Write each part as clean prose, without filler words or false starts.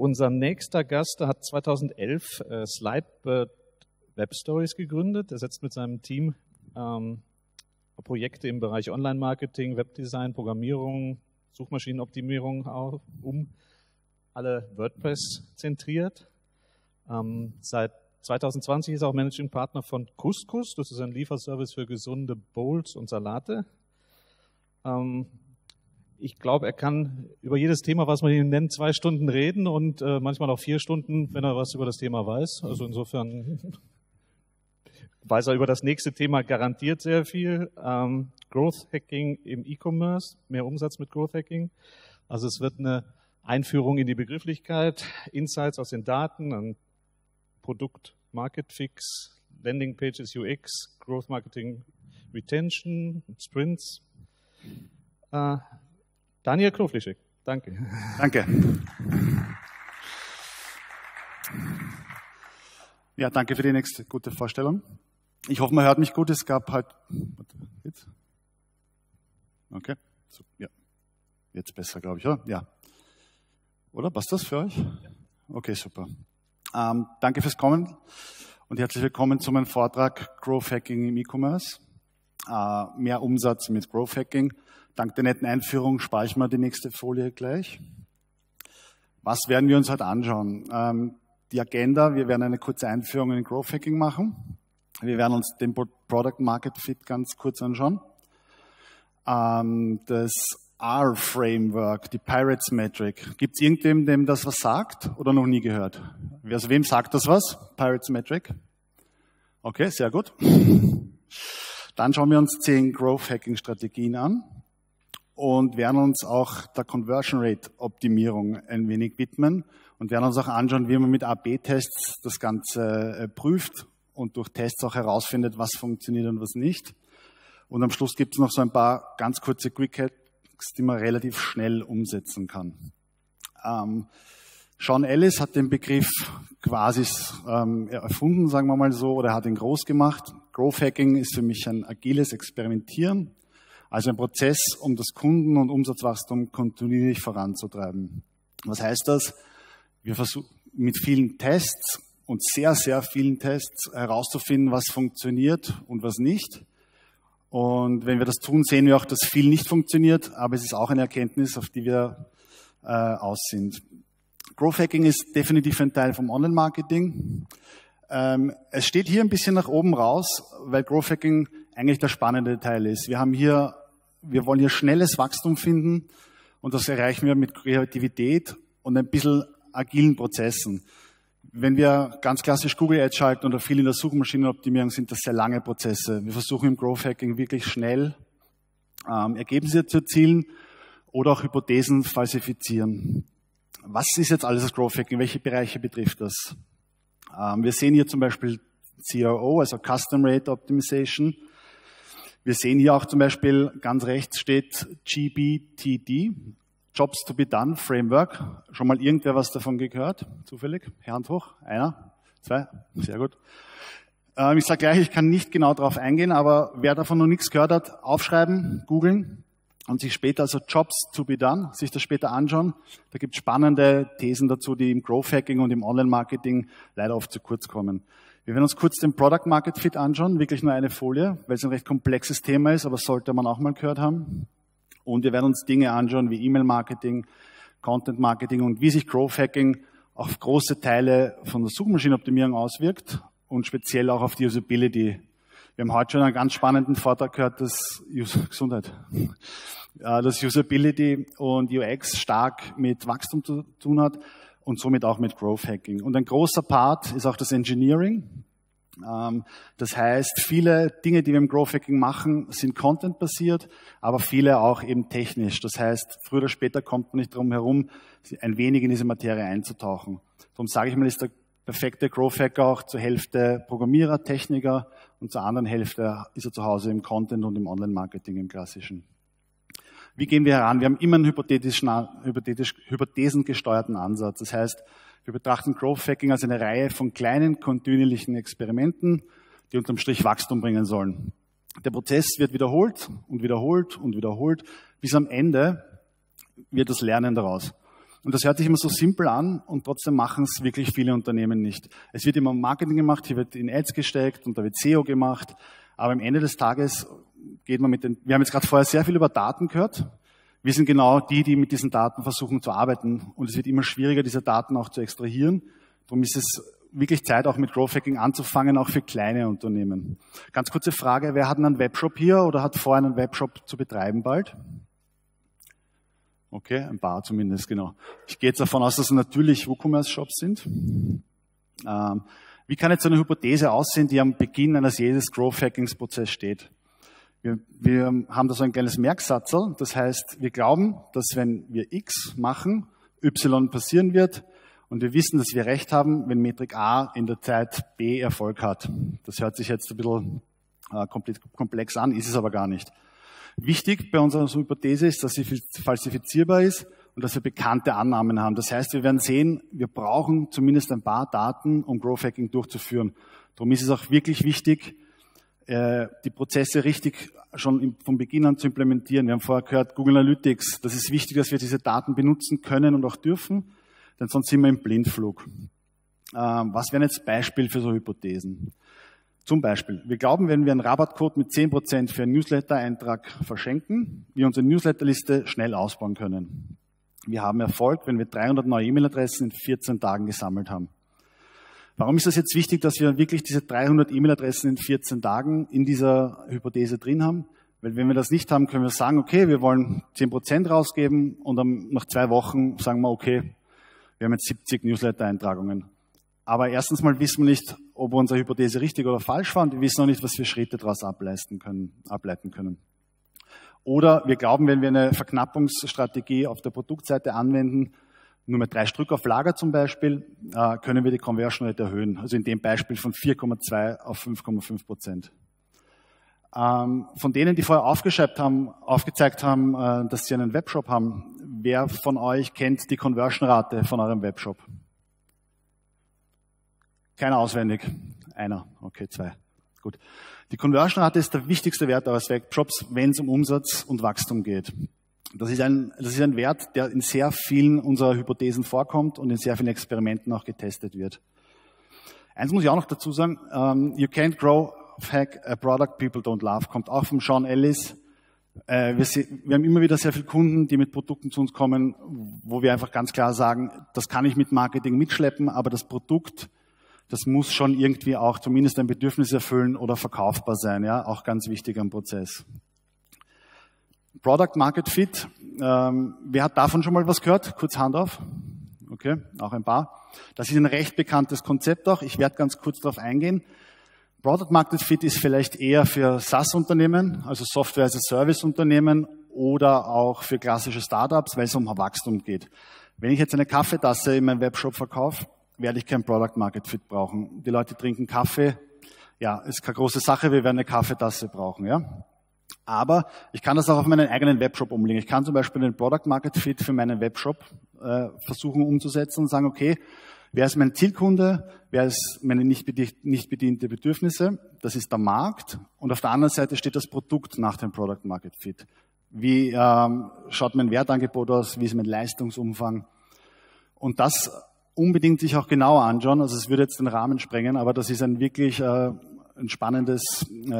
Unser nächster Gast hat 2011 Slidebird Web Stories gegründet. Er setzt mit seinem Team Projekte im Bereich Online-Marketing, Webdesign, Programmierung, Suchmaschinenoptimierung auf, alle WordPress zentriert. Seit 2020 ist er auch Managing Partner von Couscous. Das ist ein Lieferservice für gesunde Bowls und Salate. Ich glaube, er kann über jedes Thema, was man ihm nennt, 2 Stunden reden und manchmal auch 4 Stunden, wenn er was über das Thema weiß. Also insofern weiß er über das nächste Thema garantiert sehr viel. Growth Hacking im E-Commerce, mehr Umsatz mit Growth Hacking. Also es wird eine Einführung in die Begrifflichkeit, Insights aus den Daten, ein Product-Market-Fit, Landing Pages UX, Growth Marketing Retention, Sprints. Daniel Knoflicek, danke. Danke. Ja, danke für die nächste gute Vorstellung. Ich hoffe, man hört mich gut. Es gab halt... Okay, so, ja. Jetzt besser, glaube ich, oder? Ja. Oder? Passt das für euch? Okay, super. Danke fürs Kommen und herzlich willkommen zu meinem Vortrag Growth Hacking im E-Commerce. Mehr Umsatz mit Growth Hacking. Dank der netten Einführung spare ich mal die nächste Folie gleich. Was werden wir uns heute anschauen? Die Agenda, wir werden eine kurze Einführung in Growth Hacking machen. Wir werden uns den Product-Market-Fit ganz kurz anschauen. Das R-Framework, die Pirates Metric. Gibt es irgendjemanden, dem das was sagt oder noch nie gehört? Also wem sagt das was? Pirates Metric? Okay, sehr gut. Dann schauen wir uns 10 Growth-Hacking-Strategien an und werden uns auch der Conversion-Rate-Optimierung ein wenig widmen und werden uns auch anschauen, wie man mit AB-Tests das Ganze prüft und durch Tests auch herausfindet, was funktioniert und was nicht. Und am Schluss gibt es noch so ein paar ganz kurze Quick-Hacks, die man relativ schnell umsetzen kann. Sean Ellis hat den Begriff quasi erfunden, sagen wir mal so, oder hat ihn groß gemacht. Growth Hacking ist für mich ein agiles Experimentieren, also ein Prozess, um das Kunden- und Umsatzwachstum kontinuierlich voranzutreiben. Was heißt das? Wir versuchen mit vielen Tests und sehr, sehr vielen Tests herauszufinden, was funktioniert und was nicht. Und wenn wir das tun, sehen wir auch, dass viel nicht funktioniert, aber es ist auch eine Erkenntnis, auf die wir aus sind. Growth Hacking ist definitiv ein Teil vom Online-Marketing. Es steht hier ein bisschen nach oben raus, weil Growth Hacking eigentlich der spannende Teil ist. Wir wollen hier schnelles Wachstum finden und das erreichen wir mit Kreativität und ein bisschen agilen Prozessen. Wenn wir ganz klassisch Google Ads schalten oder viel in der Suchmaschinenoptimierung, sind das sehr lange Prozesse. Wir versuchen im Growth Hacking wirklich schnell Ergebnisse zu erzielen oder auch Hypothesen falsifizieren. Was ist jetzt alles das Growth Hacking? Welche Bereiche betrifft das? Wir sehen hier zum Beispiel CRO, also Custom Rate Optimization. Wir sehen hier auch zum Beispiel, ganz rechts steht GBTD, Jobs to be Done Framework. Schon mal irgendwer was davon gehört? Zufällig? Hand hoch. Einer? Zwei? Sehr gut. Ich sage gleich, ich kann nicht genau darauf eingehen, aber wer davon noch nichts gehört hat, aufschreiben, googeln und sich später, also Jobs to be Done, sich das später anschauen. Da gibt es spannende Thesen dazu, die im Growth Hacking und im Online-Marketing leider oft zu kurz kommen. Wir werden uns kurz den Product-Market-Fit anschauen, wirklich nur eine Folie, weil es ein recht komplexes Thema ist, aber sollte man auch mal gehört haben. Und wir werden uns Dinge anschauen wie E-Mail-Marketing, Content-Marketing und wie sich Growth Hacking auf große Teile von der Suchmaschinenoptimierung auswirkt und speziell auch auf die Usability. Wir haben heute schon einen ganz spannenden Vortrag gehört, dass dass Usability und UX stark mit Wachstum zu tun hat und somit auch mit Growth Hacking. Und ein großer Part ist auch das Engineering. Das heißt, viele Dinge, die wir im Growth Hacking machen, sind contentbasiert, aber viele auch eben technisch. Das heißt, früher oder später kommt man nicht drum herum, ein wenig in diese Materie einzutauchen. Darum sage ich mal, ist der perfekte Growth Hacker auch zur Hälfte Programmierer, Techniker und zur anderen Hälfte ist er zu Hause im Content und im Online-Marketing, im Klassischen. Wie gehen wir heran? Wir haben immer einen hypothesengesteuerten Ansatz. Das heißt, wir betrachten Growth Hacking als eine Reihe von kleinen, kontinuierlichen Experimenten, die unterm Strich Wachstum bringen sollen. Der Prozess wird wiederholt und wiederholt und wiederholt, bis am Ende wird das Lernen daraus. Und das hört sich immer so simpel an und trotzdem machen es wirklich viele Unternehmen nicht. Es wird immer Marketing gemacht, hier wird in Ads gesteckt und da wird SEO gemacht, aber am Ende des Tages geht man mit den, wir haben jetzt gerade vorher sehr viel über Daten gehört, wir sind genau die, die mit diesen Daten versuchen zu arbeiten und es wird immer schwieriger, diese Daten auch zu extrahieren. Darum ist es wirklich Zeit, auch mit Growth Hacking anzufangen, auch für kleine Unternehmen. Ganz kurze Frage, wer hat einen Webshop hier oder hat vor, einen Webshop zu betreiben bald? Okay, ein paar zumindest, genau. Ich gehe jetzt davon aus, dass es natürlich WooCommerce-Shops sind. Wie kann jetzt so eine Hypothese aussehen, die am Beginn eines jedes Growth Hackings-Prozesses steht? Wir haben da so ein kleines Merksatzl, das heißt, wir glauben, dass wenn wir X machen, Y passieren wird, und wir wissen, dass wir recht haben, wenn Metrik A in der Zeit B Erfolg hat. Das hört sich jetzt ein bisschen komplex an, ist es aber gar nicht. Wichtig bei unserer Hypothese ist, dass sie falsifizierbar ist und dass wir bekannte Annahmen haben. Das heißt, wir werden sehen, wir brauchen zumindest ein paar Daten, um Growth Hacking durchzuführen. Darum ist es auch wirklich wichtig, die Prozesse richtig schon vom Beginn an zu implementieren. Wir haben vorher gehört, Google Analytics, das ist wichtig, dass wir diese Daten benutzen können und auch dürfen. Denn sonst sind wir im Blindflug. Was wären jetzt Beispiele für so Hypothesen? Zum Beispiel, wir glauben, wenn wir einen Rabattcode mit 10% für einen Newsletter-Eintrag verschenken, wir unsere Newsletterliste schnell ausbauen können. Wir haben Erfolg, wenn wir 300 neue E-Mail-Adressen in 14 Tagen gesammelt haben. Warum ist das jetzt wichtig, dass wir wirklich diese 300 E-Mail-Adressen in 14 Tagen in dieser Hypothese drin haben? Weil wenn wir das nicht haben, können wir sagen, okay, wir wollen 10% rausgeben und dann nach 2 Wochen sagen wir, okay, wir haben jetzt 70 Newsletter-Eintragungen. Aber erstens mal wissen wir nicht, ob unsere Hypothese richtig oder falsch war und wir wissen auch nicht, was für Schritte daraus ableiten können. Oder wir glauben, wenn wir eine Verknappungsstrategie auf der Produktseite anwenden, nur mit 3 Stück auf Lager zum Beispiel, können wir die Conversion Rate erhöhen. Also in dem Beispiel von 4,2 auf 5,5%. Von denen, die vorher aufgezeigt haben, dass sie einen Webshop haben, wer von euch kennt die Conversion-Rate von eurem Webshop? Keiner auswendig. Einer. Okay, 2. Gut. Die Conversion-Rate ist der wichtigste Wert eures Webshops, wenn es um Umsatz und Wachstum geht. Das ist ein Wert, der in sehr vielen unserer Hypothesen vorkommt und in sehr vielen Experimenten auch getestet wird. Eins muss ich auch noch dazu sagen, you can't grow, hack a product people don't love, kommt auch von Sean Ellis. Wir haben immer wieder sehr viele Kunden, die mit Produkten zu uns kommen, wo wir einfach ganz klar sagen, das kann ich mit Marketing mitschleppen, aber das Produkt, das muss schon irgendwie auch zumindest ein Bedürfnis erfüllen oder verkaufbar sein, ja, auch ganz wichtig am Prozess. Product-Market-Fit, wer hat davon schon mal was gehört? Kurz Hand auf. Okay, auch ein paar. Das ist ein recht bekanntes Konzept auch, ich werde ganz kurz darauf eingehen. Product-Market-Fit ist vielleicht eher für SaaS-Unternehmen, also Software-as-a-Service-Unternehmen oder auch für klassische Startups, weil es um Wachstum geht. Wenn ich jetzt eine Kaffeetasse in meinem Webshop verkaufe, werde ich kein Product-Market-Fit brauchen. Die Leute trinken Kaffee, ja, ist keine große Sache, wir werden eine Kaffeetasse brauchen, ja. Aber ich kann das auch auf meinen eigenen Webshop umlegen. Ich kann zum Beispiel den Product-Market-Fit für meinen Webshop versuchen umzusetzen und sagen, okay, wer ist mein Zielkunde? Wer ist meine nicht bediente Bedürfnisse? Das ist der Markt. Und auf der anderen Seite steht das Produkt nach dem Product-Market-Fit. Wie schaut mein Wertangebot aus? Wie ist mein Leistungsumfang? Und das unbedingt sich auch genauer anschauen. Also es würde jetzt den Rahmen sprengen, aber das ist ein wirklich ein spannendes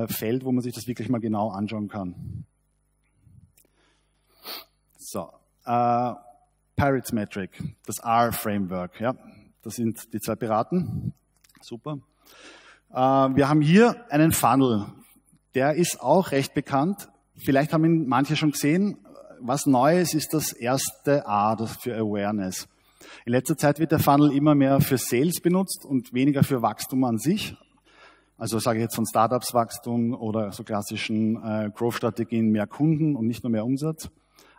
Feld, wo man sich das wirklich mal genau anschauen kann. So, Pirates Metric, das R-Framework, ja. Das sind die 2 Piraten. Super. Wir haben hier einen Funnel. Der ist auch recht bekannt. Vielleicht haben ihn manche schon gesehen. Was Neues ist das erste A, das für Awareness. In letzter Zeit wird der Funnel immer mehr für Sales benutzt und weniger für Wachstum an sich. Also sage ich jetzt von Startups Wachstum oder so klassischen Growth-Strategien, mehr Kunden und nicht nur mehr Umsatz.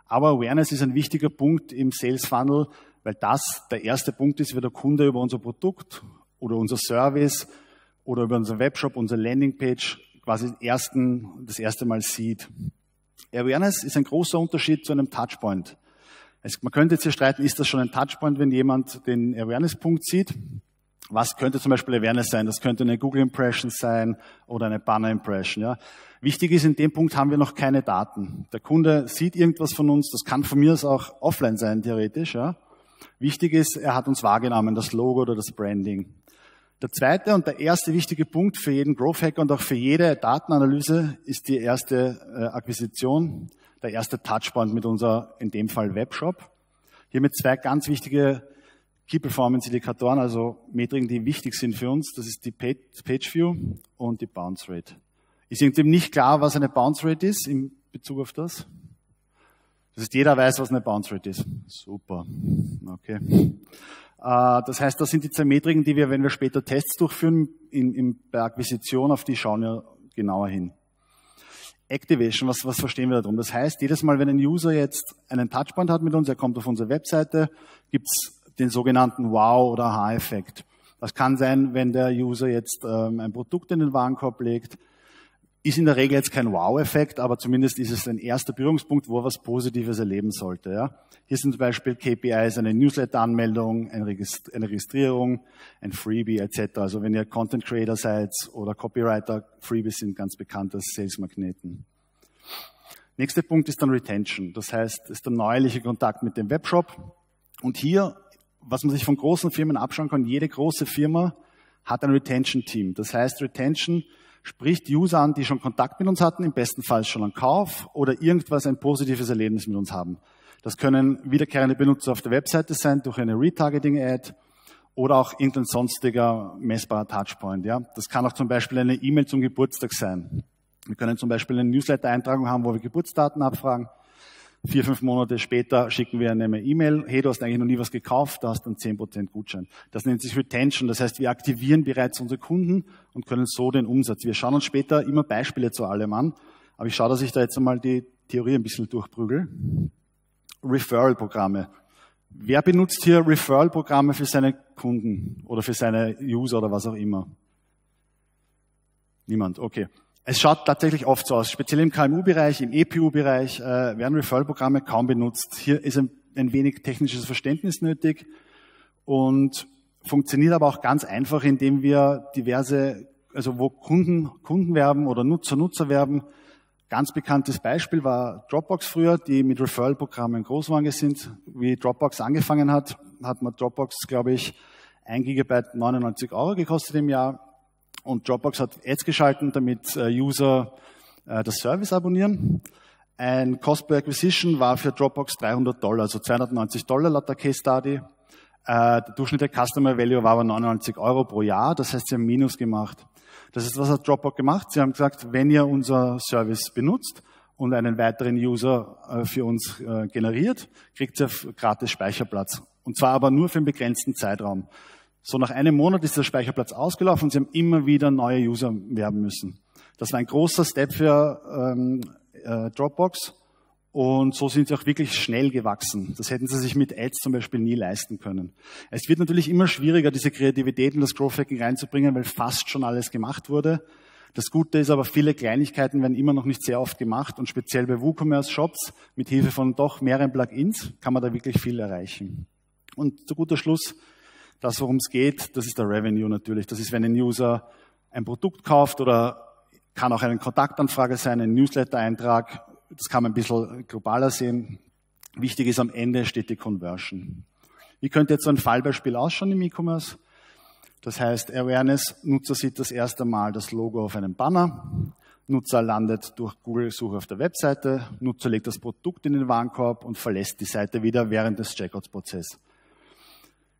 Aber Awareness ist ein wichtiger Punkt im Sales Funnel, weil das der erste Punkt ist, wie der Kunde über unser Produkt oder unser Service oder über unseren Webshop, unsere Landingpage quasi das erste Mal sieht. Awareness ist ein großer Unterschied zu einem Touchpoint. Man könnte jetzt hier streiten, ist das schon ein Touchpoint, wenn jemand den Awareness-Punkt sieht? Was könnte zum Beispiel Awareness sein? Das könnte eine Google-Impression sein oder eine Banner-Impression. Ja. Wichtig ist, in dem Punkt haben wir noch keine Daten. Der Kunde sieht irgendwas von uns, das kann von mir aus auch offline sein, theoretisch, ja. Wichtig ist, er hat uns wahrgenommen, das Logo oder das Branding. Der zweite und der erste wichtige Punkt für jeden Growth Hacker und auch für jede Datenanalyse ist die erste Akquisition, der erste Touchpoint mit unserer, in dem Fall, Webshop. Hiermit zwei ganz wichtige Key Performance Indikatoren, also Metriken, die wichtig sind für uns. Das ist die Page View und die Bounce Rate. Ist irgendwem nicht klar, was eine Bounce Rate ist in Bezug auf das? Das heißt, jeder weiß, was eine Bounce Rate ist. Super. Okay. Das heißt, das sind die zwei Metriken, die wir, wenn wir später Tests durchführen, bei Akquisition, auf die schauen wir genauer hin. Activation, was verstehen wir darum? Das heißt, jedes Mal, wenn ein User jetzt einen Touchpoint hat mit uns, er kommt auf unsere Webseite, gibt's den sogenannten Wow- oder Aha-Effekt. Das kann sein, wenn der User jetzt ein Produkt in den Warenkorb legt. Ist in der Regel jetzt kein Wow-Effekt, aber zumindest ist es ein erster Berührungspunkt, wo er was Positives erleben sollte. Ja? Hier sind zum Beispiel KPIs, eine Newsletter-Anmeldung, eine Registrierung, ein Freebie etc. Also wenn ihr Content-Creator seid oder Copywriter, Freebies sind ganz bekannt als Sales-Magneten. Nächster Punkt ist dann Retention. Das heißt, ist der neuerliche Kontakt mit dem Webshop. Und hier, was man sich von großen Firmen abschauen kann, jede große Firma hat ein Retention-Team. Das heißt, Retention spricht User an, die schon Kontakt mit uns hatten, im besten Fall schon einen Kauf oder irgendwas, ein positives Erlebnis mit uns haben. Das können wiederkehrende Benutzer auf der Webseite sein, durch eine Retargeting-Ad oder auch irgendein sonstiger messbarer Touchpoint. Ja. Das kann auch zum Beispiel eine E-Mail zum Geburtstag sein. Wir können zum Beispiel eine Newsletter-Eintragung haben, wo wir Geburtsdaten abfragen. 4, 5 Monate später schicken wir eine E-Mail, hey, du hast eigentlich noch nie was gekauft, da hast du einen 10% Gutschein. Das nennt sich Retention, das heißt, wir aktivieren bereits unsere Kunden und können so den Umsatz. Wir schauen uns später immer Beispiele zu allem an, aber ich schaue, dass ich da jetzt einmal die Theorie ein bisschen durchprügel. Referral-Programme. Wer benutzt hier Referral-Programme für seine Kunden oder für seine User oder was auch immer? Niemand, okay. Es schaut tatsächlich oft so aus, speziell im KMU-Bereich, im EPU-Bereich werden Referral-Programme kaum benutzt. Hier ist ein wenig technisches Verständnis nötig und funktioniert aber auch ganz einfach, indem wir diverse, also wo Kunden werben oder Nutzer werben. Ganz bekanntes Beispiel war Dropbox früher, die mit Referral-Programmen groß waren. Wie Dropbox angefangen hat, hat man Dropbox, glaube ich, 1 Gigabyte 99 € gekostet im Jahr. Und Dropbox hat Ads geschalten, damit User das Service abonnieren. Ein Cost per Acquisition war für Dropbox $300, also $290 laut der Case Study. Der Durchschnitt der Customer Value war aber 99 € pro Jahr, das heißt, sie haben Minus gemacht. Das ist, was hat Dropbox gemacht? Sie haben gesagt, wenn ihr unser Service benutzt und einen weiteren User für uns generiert, kriegt ihr gratis Speicherplatz. Und zwar aber nur für einen begrenzten Zeitraum. So, nach einem Monat ist der Speicherplatz ausgelaufen und sie haben immer wieder neue User werben müssen. Das war ein großer Step für Dropbox und so sind sie auch wirklich schnell gewachsen. Das hätten sie sich mit Ads zum Beispiel nie leisten können. Es wird natürlich immer schwieriger, diese Kreativität in das Growth Hacking reinzubringen, weil fast schon alles gemacht wurde. Das Gute ist aber, viele Kleinigkeiten werden immer noch nicht sehr oft gemacht und speziell bei WooCommerce-Shops mit Hilfe von doch mehreren Plugins kann man da wirklich viel erreichen. Und zu guter Schluss, das, worum es geht, das ist der Revenue natürlich. Das ist, wenn ein User ein Produkt kauft oder kann auch eine Kontaktanfrage sein, ein Newsletter-Eintrag. Das kann man ein bisschen globaler sehen. Wichtig ist, am Ende steht die Conversion. Wie könnte jetzt so ein Fallbeispiel ausschauen im E-Commerce? Das heißt, Awareness, Nutzer sieht das erste Mal das Logo auf einem Banner. Nutzer landet durch Google-Suche auf der Webseite. Nutzer legt das Produkt in den Warenkorb und verlässt die Seite wieder während des Checkouts-Prozesses.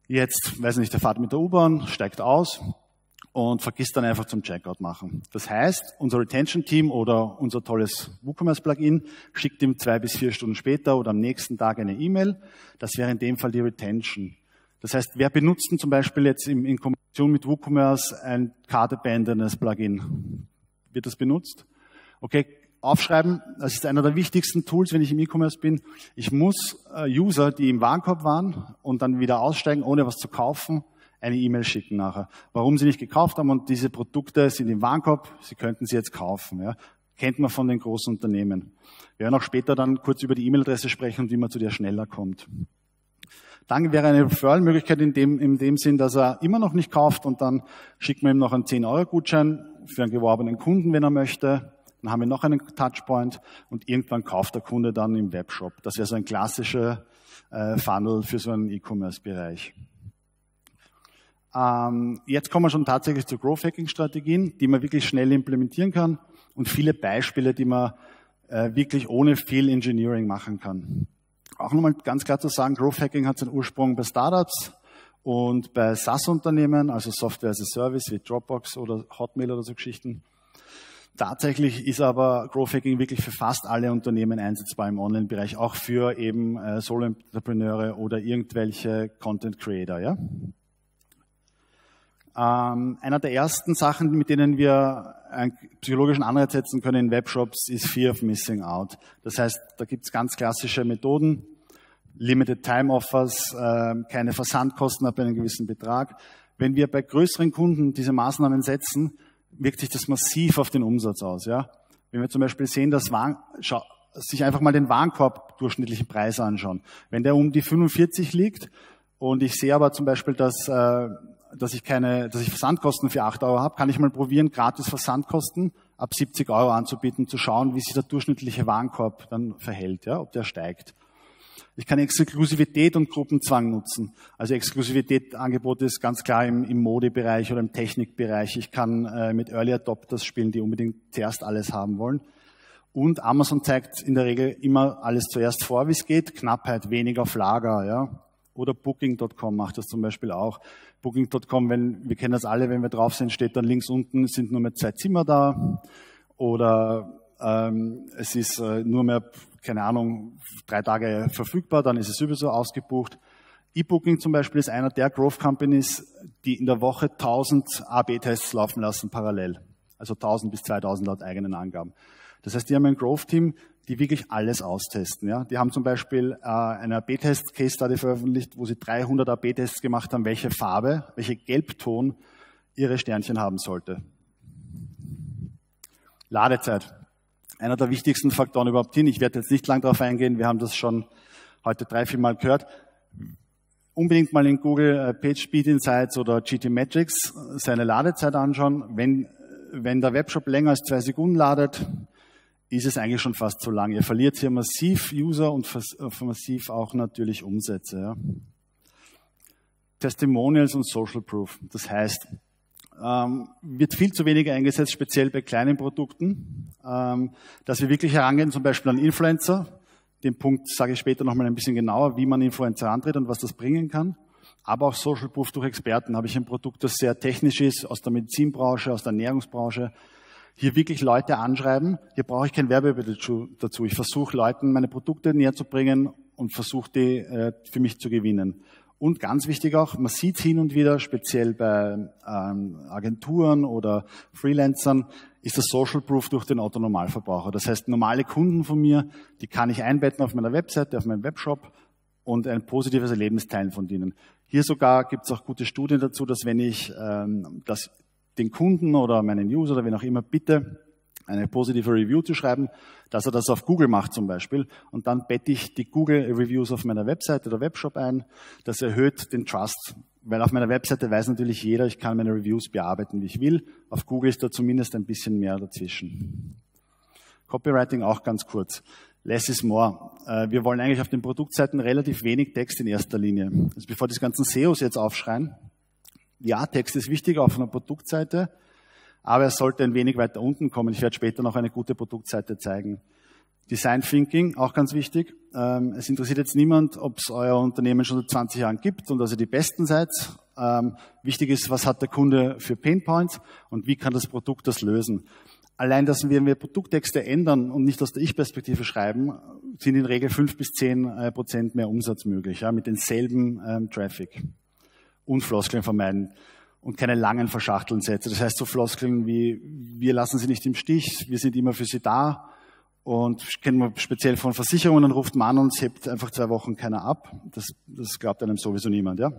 Jetzt, weiß nicht, der fährt mit der U-Bahn, steigt aus und vergisst dann einfach zum Checkout machen. Das heißt, unser Retention-Team oder unser tolles WooCommerce-Plugin schickt ihm 2 bis 4 Stunden später oder am nächsten Tag eine E-Mail. Das wäre in dem Fall die Retention. Das heißt, wer benutzt denn zum Beispiel jetzt in Kombination mit WooCommerce ein cart-abandonedes Plugin? Wird das benutzt? Okay. Aufschreiben, das ist einer der wichtigsten Tools, wenn ich im E-Commerce bin. Ich muss User, die im Warenkorb waren und dann wieder aussteigen, ohne was zu kaufen, eine E-Mail schicken nachher. Warum sie nicht gekauft haben und diese Produkte sind im Warenkorb, sie könnten sie jetzt kaufen. Ja. Kennt man von den großen Unternehmen. Wir werden auch später dann kurz über die E-Mail-Adresse sprechen und wie man zu der schneller kommt. Dann wäre eine Referral-Möglichkeit in dem Sinn, dass er immer noch nicht kauft und dann schickt man ihm noch einen 10-Euro-Gutschein für einen geworbenen Kunden, wenn er möchte. Dann haben wir noch einen Touchpoint und irgendwann kauft der Kunde dann im Webshop. Das wäre so ein klassischer Funnel für so einen E-Commerce-Bereich. Jetzt kommen wir schon tatsächlich zu Growth-Hacking-Strategien, die man wirklich schnell implementieren kann und viele Beispiele, die man wirklich ohne viel Engineering machen kann. Auch nochmal ganz klar zu sagen, Growth-Hacking hat seinen Ursprung bei Startups und bei SaaS-Unternehmen, also Software as a Service wie Dropbox oder Hotmail oder so Geschichten. Tatsächlich ist aber Growth Hacking wirklich für fast alle Unternehmen einsetzbar im Online-Bereich, auch für eben Solo-Entrepreneure oder irgendwelche Content-Creator. Ja? Einer der ersten Sachen, mit denen wir einen psychologischen Anreiz setzen können in Webshops, ist Fear of Missing Out. Das heißt, da gibt es ganz klassische Methoden, Limited-Time-Offers, keine Versandkosten ab einem gewissen Betrag. Wenn wir bei größeren Kunden diese Maßnahmen setzen, wirkt sich das massiv auf den Umsatz aus. Ja? Wenn wir zum Beispiel sehen, dass sich einfach mal den Warenkorb durchschnittlichen Preis anschauen. Wenn der um die 45 liegt und ich sehe aber zum Beispiel, dass ich Versandkosten für 8 € habe, kann ich mal probieren, gratis Versandkosten ab 70 € anzubieten, zu schauen, wie sich der durchschnittliche Warenkorb dann verhält, ja? Ob der steigt. Ich kann Exklusivität und Gruppenzwang nutzen. Also Exklusivität-Angebote ist ganz klar im Modebereich oder im Technikbereich. Ich kann mit Early Adopters spielen, die unbedingt zuerst alles haben wollen. Und Amazon zeigt in der Regel immer alles zuerst vor, wie es geht. Knappheit, weniger auf Lager, ja. Oder Booking.com macht das zum Beispiel auch. Booking.com, wir kennen das alle, wenn wir drauf sind, steht dann links unten, sind nur mehr 2 Zimmer da. Oder es ist nur mehr, keine Ahnung, 3 Tage verfügbar, dann ist es sowieso ausgebucht. E-Booking zum Beispiel ist einer der Growth Companies, die in der Woche 1000 A/B-Tests laufen lassen parallel. Also 1000 bis 2000 laut eigenen Angaben. Das heißt, die haben ein Growth-Team, die wirklich alles austesten. Ja? Die haben zum Beispiel eine A/B-Test-Case-Study veröffentlicht, wo sie 300 A/B-Tests gemacht haben, welche Farbe, welche Gelbton ihre Sternchen haben sollte. Ladezeit. Einer der wichtigsten Faktoren überhaupt hin. Ich werde jetzt nicht lang darauf eingehen. Wir haben das schon heute 3-4 Mal gehört. Unbedingt mal in Google PageSpeed Insights oder GTmetrics seine Ladezeit anschauen. Wenn der Webshop länger als 2 Sekunden ladet, ist es eigentlich schon fast zu lang. Ihr verliert hier massiv User und massiv auch natürlich Umsätze. Ja. Testimonials und Social Proof. Das heißt, wird viel zu wenig eingesetzt, speziell bei kleinen Produkten, dass wir wirklich herangehen, zum Beispiel an Influencer. Den Punkt sage ich später nochmal ein bisschen genauer, wie man Influencer antritt und was das bringen kann. Aber auch Social Proof durch Experten. Habe ich ein Produkt, das sehr technisch ist, aus der Medizinbranche, aus der Ernährungsbranche. Hier wirklich Leute anschreiben. Hier brauche ich kein Werbebudget dazu. Ich versuche Leuten meine Produkte näher zu bringen und versuche die für mich zu gewinnen. Und ganz wichtig auch, man sieht hin und wieder, speziell bei Agenturen oder Freelancern, ist das Social Proof durch den Autonormalverbraucher. Das heißt, normale Kunden von mir, die kann ich einbetten auf meiner Webseite, auf meinem Webshop und ein positives Erlebnis teilen von denen. Hier sogar gibt es auch gute Studien dazu, dass wenn ich den Kunden oder meinen User oder wen auch immer bitte, eine positive Review zu schreiben, dass er das auf Google macht zum Beispiel. Und dann bette ich die Google-Reviews auf meiner Webseite oder Webshop ein. Das erhöht den Trust, weil auf meiner Webseite weiß natürlich jeder, ich kann meine Reviews bearbeiten, wie ich will. Auf Google ist da zumindest ein bisschen mehr dazwischen. Copywriting auch ganz kurz. Less is more. Wir wollen eigentlich auf den Produktseiten relativ wenig Text in erster Linie. Also bevor die ganzen SEOs jetzt aufschreien, ja, Text ist wichtig auf einer Produktseite, aber er sollte ein wenig weiter unten kommen. Ich werde später noch eine gute Produktseite zeigen. Design Thinking, auch ganz wichtig. Es interessiert jetzt niemand, ob es euer Unternehmen schon seit 20 Jahren gibt und dass ihr die Besten seid. Wichtig ist, was hat der Kunde für Painpoints und wie kann das Produkt das lösen. Allein, dass wir Produkttexte ändern und nicht aus der Ich-Perspektive schreiben, sind in der Regel 5 bis 10% mehr Umsatz möglich, ja, mit denselben Traffic. Und Floskeln vermeiden. Und keine langen verschachtelten Sätze. Das heißt so Floskeln wie, wir lassen Sie nicht im Stich, wir sind immer für Sie da. Und kennen wir speziell von Versicherungen, dann ruft man an und es hebt einfach 2 Wochen keiner ab. Das glaubt einem sowieso niemand. Ja?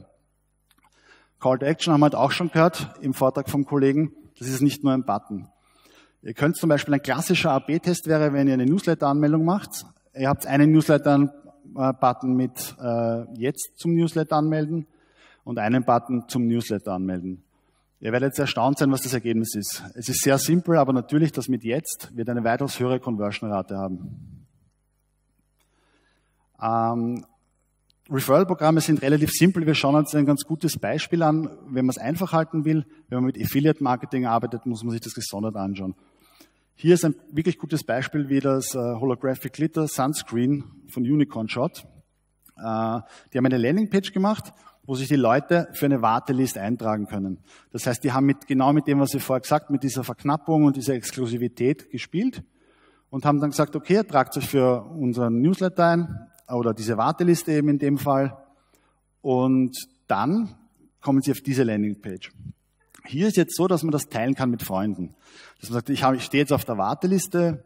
Call to Action haben wir halt auch schon gehört im Vortrag vom Kollegen. Das ist nicht nur ein Button. Ihr könnt zum Beispiel, ein klassischer AB-Test wäre, wenn ihr eine Newsletter-Anmeldung macht. Ihr habt einen Newsletter-Button mit jetzt zum Newsletter anmelden. Und einen Button zum Newsletter anmelden. Ihr werdet erstaunt sein, was das Ergebnis ist. Es ist sehr simpel, aber natürlich, das mit jetzt wird eine weitaus höhere Conversion-Rate haben. Referral-Programme sind relativ simpel. Wir schauen uns ein ganz gutes Beispiel an. Wenn man es einfach halten will, wenn man mit Affiliate-Marketing arbeitet, muss man sich das gesondert anschauen. Hier ist ein wirklich gutes Beispiel, wie das Holographic Glitter Sunscreen von Unicorn Shot. Die haben eine Landingpage gemacht, wo sich die Leute für eine Warteliste eintragen können. Das heißt, die haben genau mit dem, was ich vorher gesagt habe, mit dieser Verknappung und dieser Exklusivität gespielt und haben dann gesagt, okay, tragt euch für unseren Newsletter ein oder diese Warteliste eben in dem Fall, und dann kommen sie auf diese Landingpage. Hier ist jetzt so, dass man das teilen kann mit Freunden. Dass man sagt, ich stehe jetzt auf der Warteliste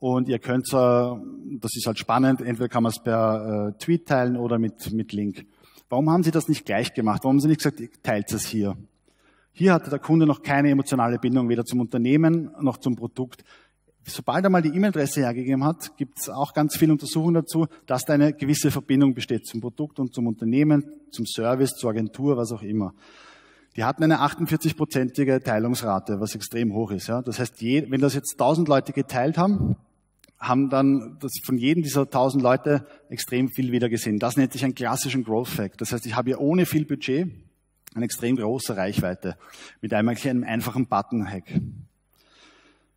und ihr könnt, das ist halt spannend, entweder kann man es per Tweet teilen oder mit Link. Warum haben Sie das nicht gleich gemacht? Warum haben Sie nicht gesagt, teilt es hier? Hier hatte der Kunde noch keine emotionale Bindung, weder zum Unternehmen noch zum Produkt. Sobald er mal die E-Mail-Adresse hergegeben hat, gibt es auch ganz viele Untersuchungen dazu, dass da eine gewisse Verbindung besteht zum Produkt und zum Unternehmen, zum Service, zur Agentur, was auch immer. Die hatten eine 48-prozentige Teilungsrate, was extrem hoch ist. Ja. Das heißt, wenn das jetzt 1000 Leute geteilt haben, haben dann von jedem dieser 1000 Leute extrem viel wieder gesehen. Das nennt sich einen klassischen Growth Fact. Das heißt, ich habe hier ohne viel Budget eine extrem große Reichweite mit einem einfachen Button-Hack.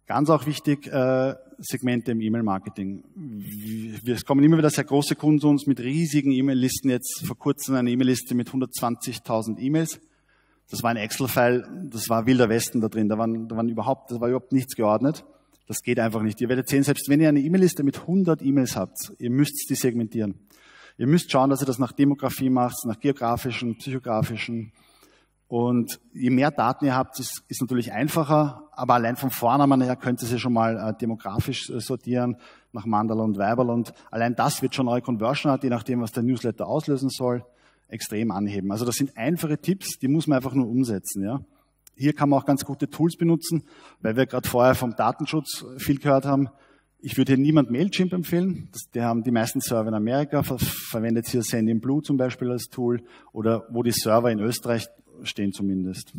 Ganz auch wichtig, Segmente im E-Mail-Marketing. Es kommen immer wieder sehr große Kunden zu uns mit riesigen E-Mail-Listen. Jetzt vor kurzem eine E-Mail-Liste mit 120.000 E-Mails. Das war ein Excel-File, das war wilder Westen da drin. Da war überhaupt nichts geordnet. Das geht einfach nicht. Ihr werdet sehen, selbst wenn ihr eine E-Mail-Liste mit 100 E-Mails habt, ihr müsst die segmentieren. Ihr müsst schauen, dass ihr das nach Demografie macht, nach geografischen, psychografischen. Und je mehr Daten ihr habt, ist natürlich einfacher, aber allein vom Vornamen her könnt ihr sie schon mal demografisch sortieren, nach Mandala und Weiberl, und allein das wird schon eure Conversion Rate, je nachdem, was der Newsletter auslösen soll, extrem anheben. Also das sind einfache Tipps, die muss man einfach nur umsetzen. Ja. Hier kann man auch ganz gute Tools benutzen, weil wir gerade vorher vom Datenschutz viel gehört haben. Ich würde hier niemand Mailchimp empfehlen. Die haben die meisten Server in Amerika, verwendet hier Sendinblue zum Beispiel als Tool, oder wo die Server in Österreich stehen zumindest.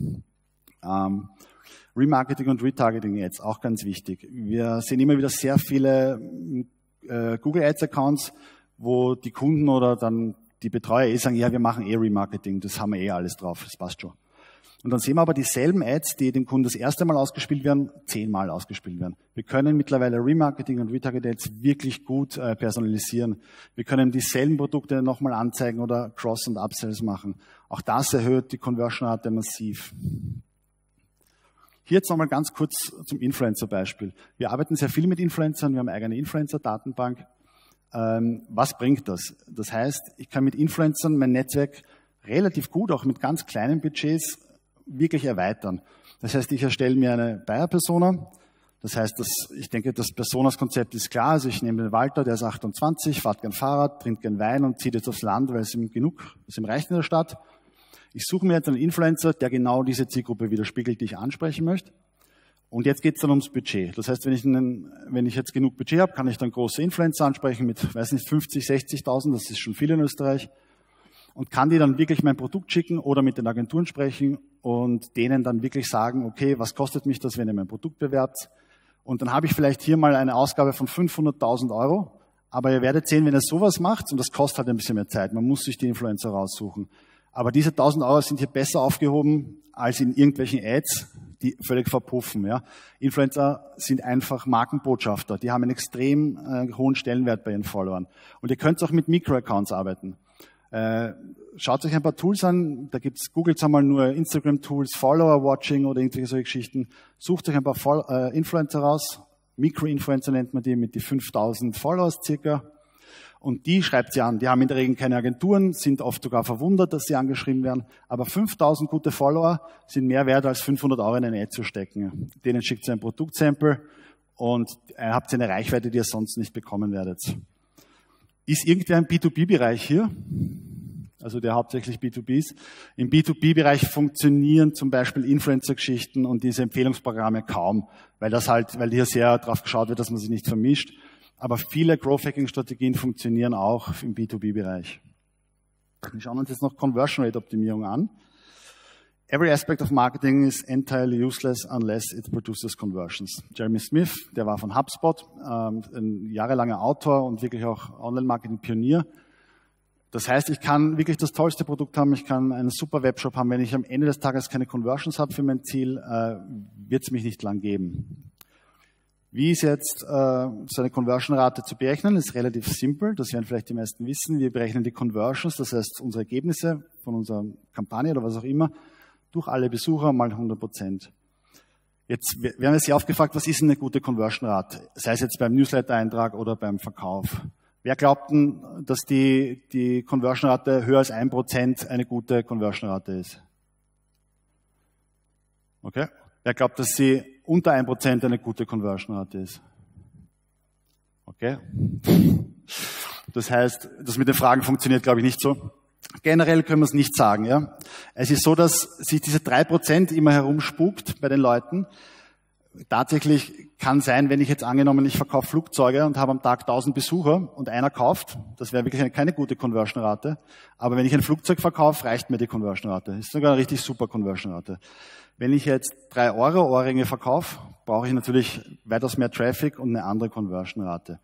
Remarketing und Retargeting jetzt auch ganz wichtig. Wir sehen immer wieder sehr viele Google Ads Accounts, wo die Kunden oder dann die Betreuer sagen, ja, wir machen Remarketing, das haben wir alles drauf, das passt schon. Und dann sehen wir aber dieselben Ads, die dem Kunden das erste Mal ausgespielt werden, 10-mal ausgespielt werden. Wir können mittlerweile Remarketing und Retargeting Ads wirklich gut personalisieren. Wir können dieselben Produkte nochmal anzeigen oder Cross- und Upsells machen. Auch das erhöht die Conversion-Rate massiv. Hier jetzt nochmal ganz kurz zum Influencer-Beispiel. Wir arbeiten sehr viel mit Influencern, wir haben eine eigene Influencer-Datenbank. Was bringt das? Das heißt, ich kann mit Influencern mein Netzwerk relativ gut, auch mit ganz kleinen Budgets, wirklich erweitern. Das heißt, ich erstelle mir eine Buyer-Persona. Das heißt, ich denke, das Personas-Konzept ist klar. Also ich nehme den Walter, der ist 28, fährt gern Fahrrad, trinkt gern Wein und zieht jetzt aufs Land, weil es ihm reicht in der Stadt. Ich suche mir jetzt einen Influencer, der genau diese Zielgruppe widerspiegelt, die ich ansprechen möchte. Und jetzt geht es dann ums Budget. Das heißt, wenn ich jetzt genug Budget habe, kann ich dann große Influencer ansprechen mit, weiß nicht, 50, 60.000, das ist schon viel in Österreich, und kann die dann wirklich mein Produkt schicken oder mit den Agenturen sprechen und denen dann wirklich sagen, okay, was kostet mich das, wenn ihr mein Produkt bewerbt? Und dann habe ich vielleicht hier mal eine Ausgabe von 500.000 Euro, aber ihr werdet sehen, wenn ihr sowas macht, und das kostet halt ein bisschen mehr Zeit, man muss sich die Influencer raussuchen, aber diese 1.000 Euro sind hier besser aufgehoben als in irgendwelchen Ads, die völlig verpuffen. Ja. Influencer sind einfach Markenbotschafter, die haben einen extrem hohen Stellenwert bei ihren Followern. Und ihr könnt auch mit Microaccounts arbeiten. Schaut euch ein paar Tools an, da gibt's, googelt einmal nur Instagram-Tools, Follower-Watching oder irgendwelche solche Geschichten. Sucht euch ein paar Influencer raus, Micro-Influencer nennt man die, mit die 5000 Followers circa. Und die schreibt sie an. Die haben in der Regel keine Agenturen, sind oft sogar verwundert, dass sie angeschrieben werden. Aber 5.000 gute Follower sind mehr wert, als 500 Euro in eine Ad zu stecken. Denen schickt ihr ein Produktsample und habt eine Reichweite, die ihr sonst nicht bekommen werdet. Ist irgendwer im B2B-Bereich hier? Also der hauptsächlich B2B ist. Im B2B-Bereich funktionieren zum Beispiel Influencer-Geschichten und diese Empfehlungsprogramme kaum, weil hier sehr darauf geschaut wird, dass man sich nicht vermischt. Aber viele Growth-Hacking-Strategien funktionieren auch im B2B-Bereich. Wir schauen uns jetzt noch Conversion-Rate-Optimierung an. Every aspect of marketing is entirely useless unless it produces conversions. Jeremy Smith, der war von HubSpot, ein jahrelanger Autor und wirklich auch Online-Marketing-Pionier, Das heißt, ich kann wirklich das tollste Produkt haben, ich kann einen super Webshop haben. Wenn ich am Ende des Tages keine Conversions habe für mein Ziel, wird es mich nicht lang geben. Wie ist jetzt so eine Conversion-Rate zu berechnen? Ist relativ simpel, das werden vielleicht die meisten wissen. Wir berechnen die Conversions, das heißt unsere Ergebnisse von unserer Kampagne oder was auch immer, durch alle Besucher mal 100%. Jetzt werden wir Sie aufgefragt, was ist eine gute Conversion-Rate? Sei es jetzt beim Newsletter-Eintrag oder beim Verkauf. Wer glaubt denn, dass die Conversion-Rate höher als 1% eine gute Conversion-Rate ist? Okay. Wer glaubt, dass sie unter 1% eine gute Conversion-Rate ist? Okay. Das heißt, das mit den Fragen funktioniert, glaube ich, nicht so. Generell können wir es nicht sagen, ja. Es ist so, dass sich diese 3% immer herumspukt bei den Leuten. Tatsächlich kann sein, wenn ich jetzt angenommen, ich verkaufe Flugzeuge und habe am Tag 1000 Besucher und einer kauft, das wäre wirklich keine gute Conversion-Rate. Aber wenn ich ein Flugzeug verkaufe, reicht mir die Conversion-Rate. Ist sogar eine richtig super Conversion-Rate. Wenn ich jetzt 3 € Ohrringe verkaufe, brauche ich natürlich weitaus mehr Traffic und eine andere Conversion-Rate.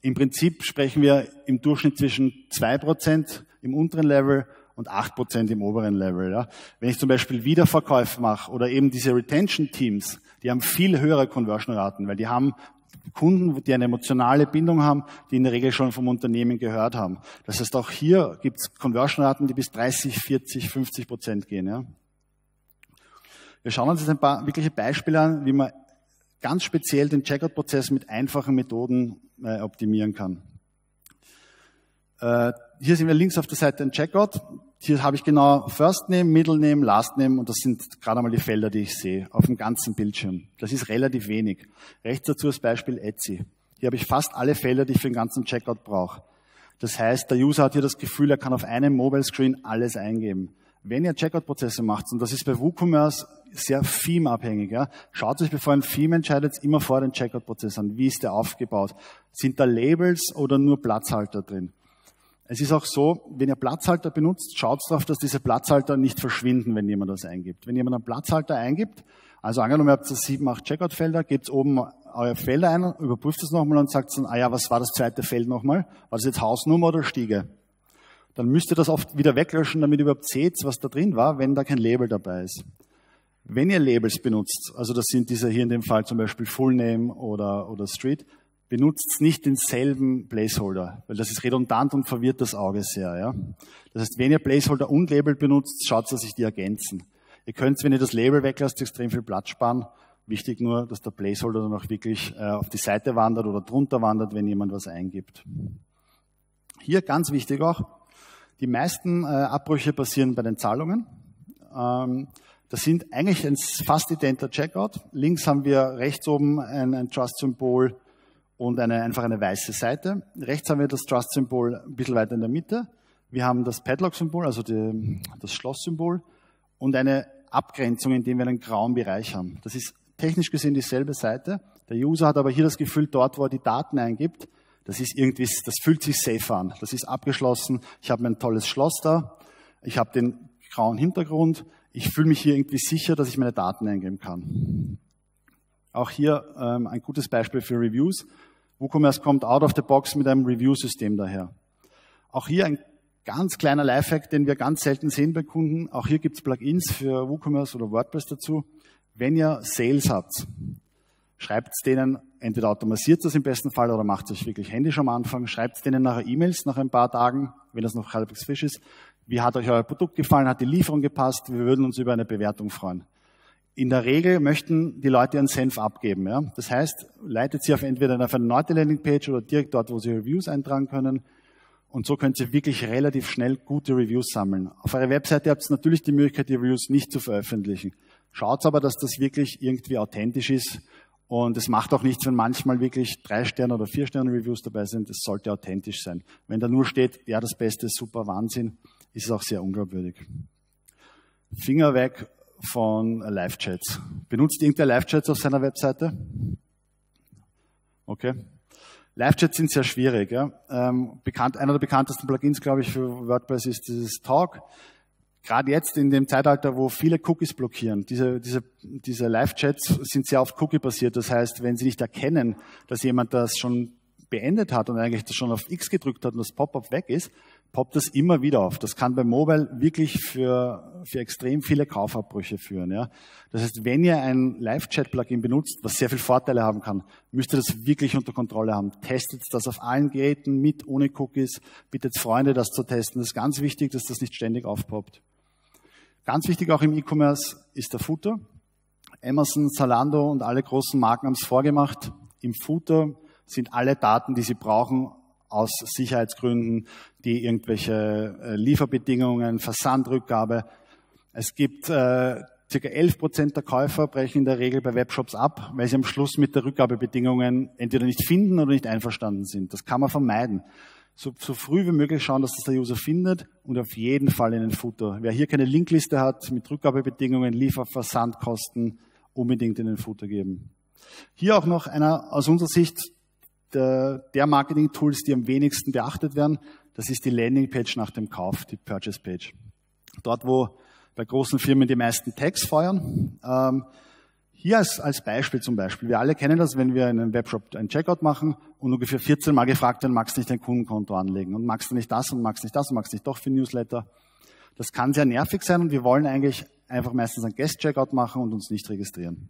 Im Prinzip sprechen wir im Durchschnitt zwischen 2% im unteren Level und 8% im oberen Level. Ja. Wenn ich zum Beispiel Wiederverkäufe mache oder eben diese Retention-Teams, die haben viel höhere Conversion-Raten, weil die haben Kunden, die eine emotionale Bindung haben, die in der Regel schon vom Unternehmen gehört haben. Das heißt, auch hier gibt es Conversion-Raten, die bis 30, 40, 50% gehen. Ja. Wir schauen uns jetzt ein paar wirkliche Beispiele an, wie man ganz speziell den Checkout-Prozess mit einfachen Methoden optimieren kann. Hier sehen wir links auf der Seite den Checkout. Hier habe ich genau First Name, Middle Name, Last Name und das sind gerade einmal die Felder, die ich sehe, auf dem ganzen Bildschirm. Das ist relativ wenig. Rechts dazu das Beispiel Etsy. Hier habe ich fast alle Felder, die ich für den ganzen Checkout brauche. Das heißt, der User hat hier das Gefühl, er kann auf einem Mobile Screen alles eingeben. Wenn ihr Checkout-Prozesse macht, und das ist bei WooCommerce sehr theme-abhängig, ja, schaut euch, bevor ihr ein Theme entscheidet, immer vor den Checkout-Prozess an. Wie ist der aufgebaut? Sind da Labels oder nur Platzhalter drin? Es ist auch so, wenn ihr Platzhalter benutzt, schaut darauf, dass diese Platzhalter nicht verschwinden, wenn jemand das eingibt. Wenn jemand einen Platzhalter eingibt, also angenommen, ihr habt 7, 8 Checkout-Felder, gebt oben eure Felder ein, überprüft es nochmal und sagt dann, ah ja, was war das zweite Feld nochmal? War das jetzt Hausnummer oder Stiege? Dann müsst ihr das oft wieder weglöschen, damit ihr überhaupt seht, was da drin war, wenn da kein Label dabei ist. Wenn ihr Labels benutzt, also das sind diese hier in dem Fall zum Beispiel Full Name oder Street, benutzt nicht denselben Placeholder, weil das ist redundant und verwirrt das Auge sehr. Ja? Das heißt, wenn ihr Placeholder und Label benutzt, schaut, dass sich die ergänzen. Ihr könnt, wenn ihr das Label weglasst, extrem viel Platz sparen. Wichtig nur, dass der Placeholder dann auch wirklich auf die Seite wandert oder drunter wandert, wenn jemand was eingibt. Hier ganz wichtig auch, die meisten Abbrüche passieren bei den Zahlungen. Das sind eigentlich ein fast identer Checkout. Links haben wir rechts oben ein Trust-Symbol, und einfach eine weiße Seite. Rechts haben wir das Trust-Symbol ein bisschen weiter in der Mitte. Wir haben das Padlock-Symbol, also das Schloss-Symbol und eine Abgrenzung, indem wir einen grauen Bereich haben. Das ist technisch gesehen dieselbe Seite. Der User hat aber hier das Gefühl, dort, wo er die Daten eingibt, das fühlt sich safer an. Das ist abgeschlossen. Ich habe mein tolles Schloss da. Ich habe den grauen Hintergrund. Ich fühle mich hier irgendwie sicher, dass ich meine Daten eingeben kann. Auch hier ein gutes Beispiel für Reviews. WooCommerce kommt out of the box mit einem Review-System daher. Auch hier ein ganz kleiner Lifehack, den wir ganz selten sehen bei Kunden. Auch hier gibt es Plugins für WooCommerce oder WordPress dazu. Wenn ihr Sales habt, schreibt denen, entweder automatisiert das im besten Fall oder macht es euch wirklich händisch am Anfang, schreibt denen nachher E-Mails nach ein paar Tagen, wenn das noch halbwegs frisch ist. Wie hat euch euer Produkt gefallen? Hat die Lieferung gepasst? Wir würden uns über eine Bewertung freuen. In der Regel möchten die Leute ihren Senf abgeben. Ja? Das heißt, leitet sie entweder auf eine neue Landingpage oder direkt dort, wo sie Reviews eintragen können. Und so könnt ihr wirklich relativ schnell gute Reviews sammeln. Auf eurer Webseite habt ihr natürlich die Möglichkeit, die Reviews nicht zu veröffentlichen. Schaut aber, dass das wirklich irgendwie authentisch ist. Und es macht auch nichts, wenn manchmal wirklich 3 Sterne- oder 4 Sterne Reviews dabei sind. Es sollte authentisch sein. Wenn da nur steht, ja, das Beste ist super Wahnsinn, ist es auch sehr unglaubwürdig. Finger weg von Live-Chats. Benutzt irgendwer Live-Chats auf seiner Webseite? Okay. Live-Chats sind sehr schwierig. Ja? Einer der bekanntesten Plugins, glaube ich, für WordPress ist dieses Talk. Gerade jetzt in dem Zeitalter, wo viele Cookies blockieren. Diese Live-Chats sind sehr oft Cookie-basiert. Das heißt, wenn sie nicht erkennen, dass jemand das schon beendet hat und eigentlich schon auf X gedrückt hat und das Pop-up weg ist, poppt das immer wieder auf. Das kann bei Mobile wirklich für extrem viele Kaufabbrüche führen. Ja. Das heißt, wenn ihr ein Live-Chat-Plugin benutzt, was sehr viele Vorteile haben kann, müsst ihr das wirklich unter Kontrolle haben. Testet das auf allen Geräten mit, ohne Cookies. Bittet Freunde, das zu testen. Das ist ganz wichtig, dass das nicht ständig aufpoppt. Ganz wichtig auch im E-Commerce ist der Footer. Amazon, Zalando und alle großen Marken haben es vorgemacht. Im Footer sind alle Daten, die sie brauchen, aus Sicherheitsgründen, die irgendwelche Lieferbedingungen, Versandrückgabe. Es gibt ca. 11% der Käufer brechen in der Regel bei Webshops ab, weil sie am Schluss mit der Rückgabebedingungen entweder nicht finden oder nicht einverstanden sind. Das kann man vermeiden. So früh wie möglich schauen, dass das der User findet und auf jeden Fall in den Footer. Wer hier keine Linkliste hat mit Rückgabebedingungen, Lieferversandkosten, unbedingt in den Footer geben. Hier auch noch einer aus unserer Sicht der Marketing-Tools, die am wenigsten beachtet werden, das ist die Landingpage nach dem Kauf, die Purchase Page. Dort, wo bei großen Firmen die meisten Tags feuern. Hier als Beispiel zum Beispiel. Wir alle kennen das, wenn wir in einem Webshop einen Checkout machen und ungefähr 14 Mal gefragt werden, magst du nicht dein Kundenkonto anlegen? Und magst du nicht das und magst nicht das und magst nicht doch für Newsletter? Das kann sehr nervig sein und wir wollen eigentlich einfach meistens einen Guest-Checkout machen und uns nicht registrieren.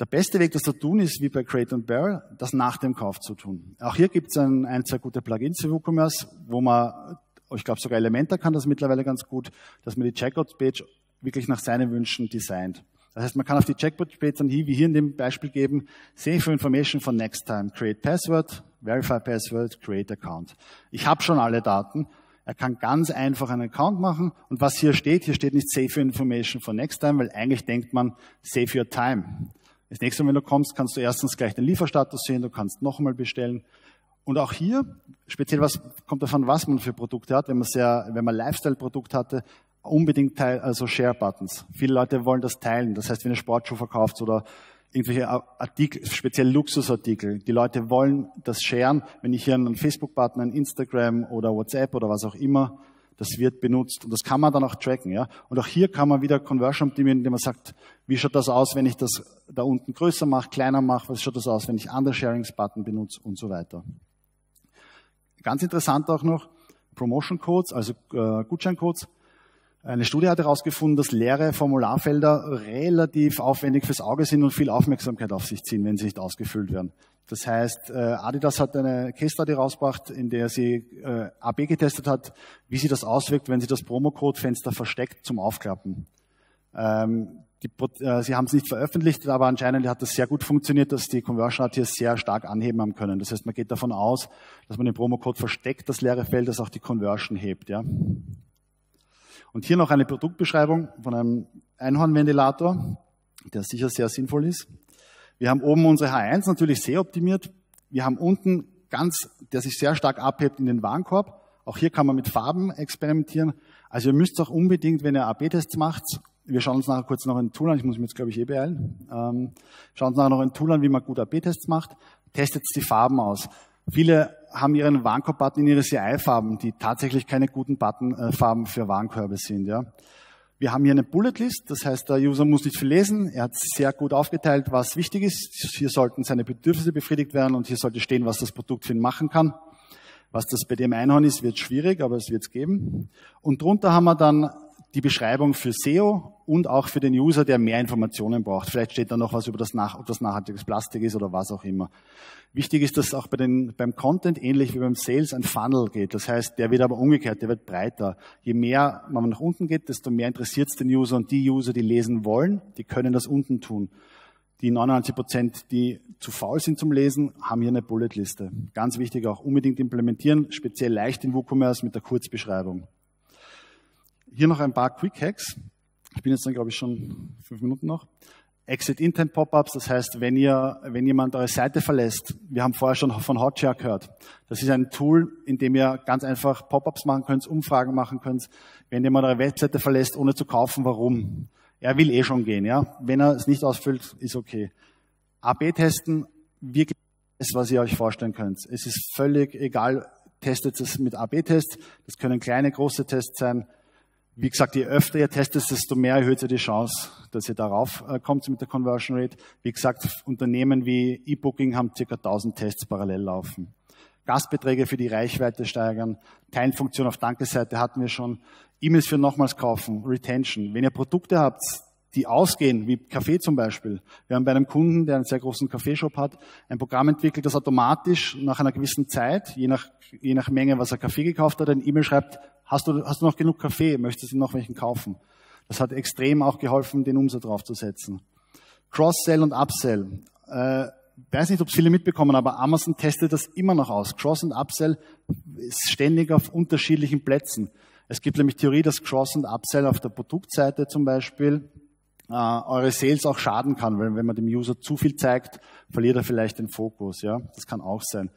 Der beste Weg, das zu tun, ist, wie bei Crate and Barrel, das nach dem Kauf zu tun. Auch hier gibt es ein, zwei gute Plugins für WooCommerce, wo man, ich glaube sogar Elementor kann das mittlerweile ganz gut, dass man die Checkout-Page wirklich nach seinen Wünschen designt. Das heißt, man kann auf die Checkout-Page dann wie hier in dem Beispiel geben, Save for Information for Next Time, Create Password, Verify Password, Create Account. Ich habe schon alle Daten. Er kann ganz einfach einen Account machen und was hier steht nicht Save for Information for Next Time, weil eigentlich denkt man Save your time. Das nächste Mal, wenn du kommst, kannst du erstens gleich den Lieferstatus sehen, du kannst nochmal bestellen. Und auch hier, speziell was kommt davon, was man für Produkte hat. Wenn man Lifestyle-Produkt hatte, unbedingt also Share-Buttons. Viele Leute wollen das teilen. Das heißt, wenn ihr Sportschuhe verkauft oder irgendwelche Artikel, speziell Luxusartikel, die Leute wollen das sharen. Wenn ich hier einen Facebook-Button, einen Instagram oder WhatsApp oder was auch immer, das wird benutzt und das kann man dann auch tracken. Ja? Und auch hier kann man wieder Conversion optimieren, indem man sagt, wie schaut das aus, wenn ich das da unten größer mache, kleiner mache, was schaut das aus, wenn ich andere Sharings-Button benutze und so weiter. Ganz interessant auch noch, Promotion-Codes, also Gutscheincodes. Eine Studie hat herausgefunden, dass leere Formularfelder relativ aufwendig fürs Auge sind und viel Aufmerksamkeit auf sich ziehen, wenn sie nicht ausgefüllt werden. Das heißt, Adidas hat eine Case-Study rausgebracht, in der sie AB getestet hat, wie sie das auswirkt, wenn sie das Promocode-Fenster versteckt zum Aufklappen. Sie haben es nicht veröffentlicht, aber anscheinend hat das sehr gut funktioniert, dass die Conversion Rate hier sehr stark anheben haben können. Das heißt, man geht davon aus, dass man den Promocode versteckt, das leere Feld, das auch die Conversion hebt. Ja. Und hier noch eine Produktbeschreibung von einem Einhornventilator, der sicher sehr sinnvoll ist. Wir haben oben unsere H1 natürlich sehr optimiert. Wir haben unten ganz, der sich sehr stark abhebt in den Warenkorb. Auch hier kann man mit Farben experimentieren. Also ihr müsst auch unbedingt, wenn ihr AB-Tests macht, wir schauen uns nachher kurz noch ein Tool an, ich muss mich jetzt glaube ich beeilen, schauen uns nachher noch ein Tool an, wie man gut AB-Tests macht, testet die Farben aus. Viele haben ihren Warenkorb-Button in ihre CI-Farben, die tatsächlich keine guten Button-Farben für Warenkörbe sind. Ja. Wir haben hier eine Bullet-List, das heißt, der User muss nicht viel lesen, er hat sehr gut aufgeteilt, was wichtig ist. Hier sollten seine Bedürfnisse befriedigt werden und hier sollte stehen, was das Produkt für ihn machen kann. Was das bei dem Einhorn ist, wird schwierig, aber es wird es geben. Und drunter haben wir dann die Beschreibung für SEO und auch für den User, der mehr Informationen braucht. Vielleicht steht da noch was über das, ob das nachhaltiges Plastik ist oder was auch immer. Wichtig ist, dass auch beim Content, ähnlich wie beim Sales, ein Funnel geht. Das heißt, der wird aber umgekehrt, der wird breiter. Je mehr man nach unten geht, desto mehr interessiert es den User. Und die User, die lesen wollen, die können das unten tun. Die 99%, die zu faul sind zum Lesen, haben hier eine Bulletliste. Ganz wichtig auch, unbedingt implementieren, speziell leicht in WooCommerce mit der Kurzbeschreibung. Hier noch ein paar Quick-Hacks. Ich bin jetzt dann, glaube ich, schon 5 Minuten noch. Exit-Intent-Pop-Ups, das heißt, wenn jemand eure Seite verlässt, wir haben vorher schon von Hotjar gehört, das ist ein Tool, in dem ihr ganz einfach Pop-Ups machen könnt, Umfragen machen könnt, wenn jemand eure Webseite verlässt, ohne zu kaufen, warum? Er will eh schon gehen, ja. Wenn er es nicht ausfüllt, ist okay. AB testen, wirklich das, was ihr euch vorstellen könnt. Es ist völlig egal, testet es mit AB-Test, das können kleine, große Tests sein. Wie gesagt, je öfter ihr testet, desto mehr erhöht ihr die Chance, dass ihr darauf kommt mit der Conversion Rate. Wie gesagt, Unternehmen wie eBooking haben ca. 1000 Tests parallel laufen. Gastbeträge für die Reichweite steigern, Teilfunktion auf Danke-Seite hatten wir schon, E-Mails für nochmals kaufen, Retention. Wenn ihr Produkte habt, die ausgehen, wie Kaffee zum Beispiel. Wir haben bei einem Kunden, der einen sehr großen Kaffeeshop hat, ein Programm entwickelt, das automatisch nach einer gewissen Zeit, je nach Menge, was er Kaffee gekauft hat, eine E-Mail schreibt, hast du noch genug Kaffee, möchtest du noch welchen kaufen? Das hat extrem auch geholfen, den Umsatz draufzusetzen. Cross-Sell und Upsell. Weiß nicht, ob es viele mitbekommen, aber Amazon testet das immer noch aus. Cross- und Upsell ist ständig auf unterschiedlichen Plätzen. Es gibt nämlich Theorie, dass Cross- und Upsell auf der Produktseite zum Beispiel eure Sales auch schaden kann, weil wenn man dem User zu viel zeigt, verliert er vielleicht den Fokus. Ja, das kann auch sein.